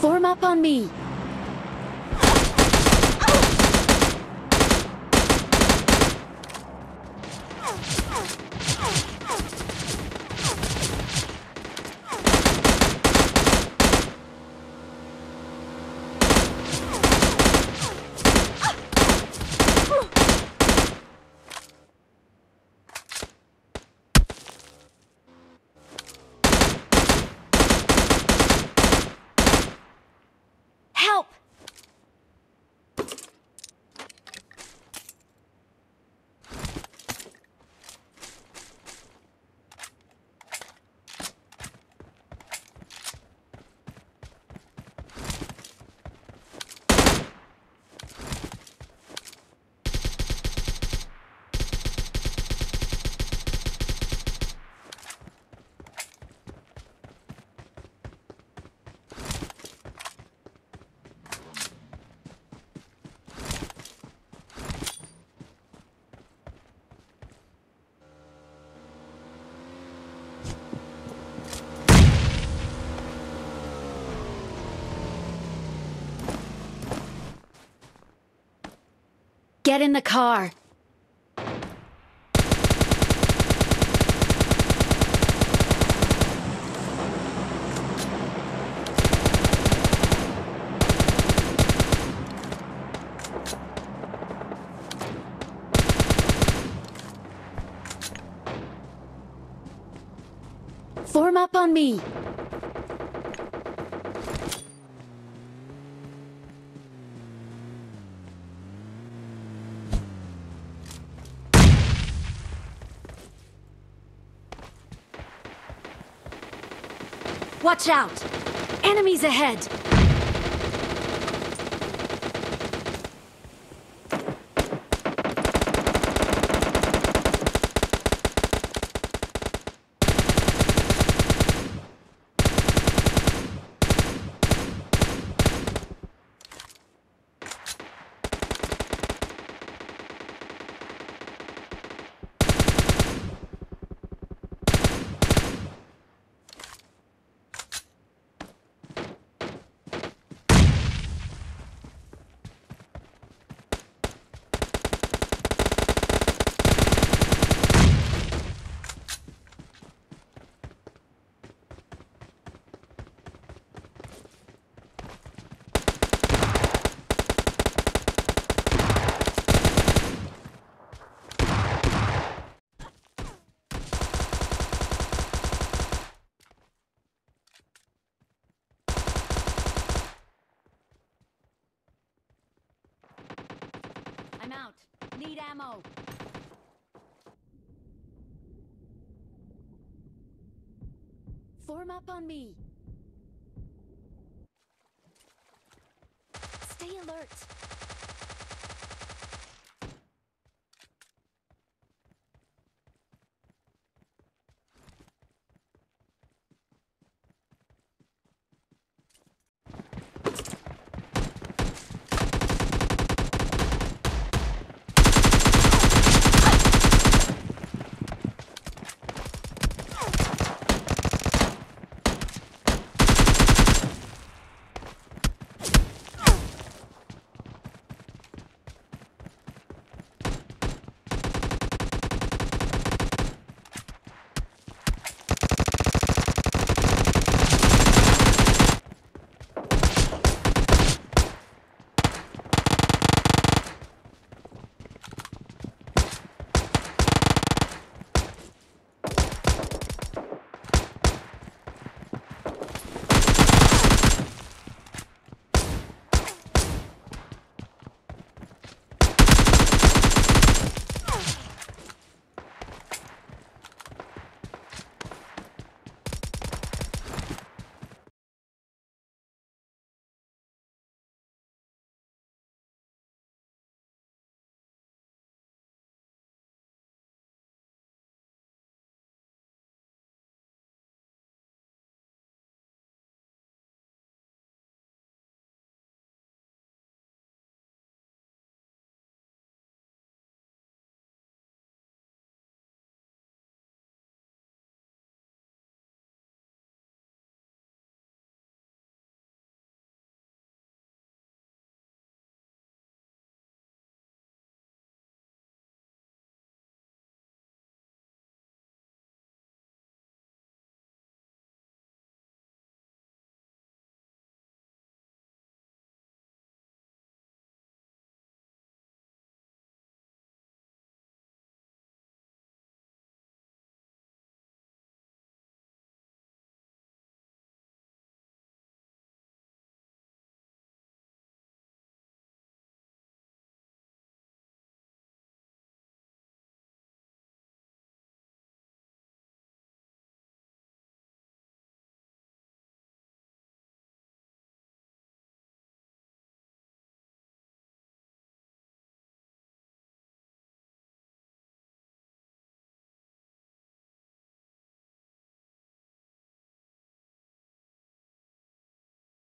Form up on me. Get in the car. Form up on me. Watch out! Enemies ahead! Out. Need ammo. Form up on me. Stay alert.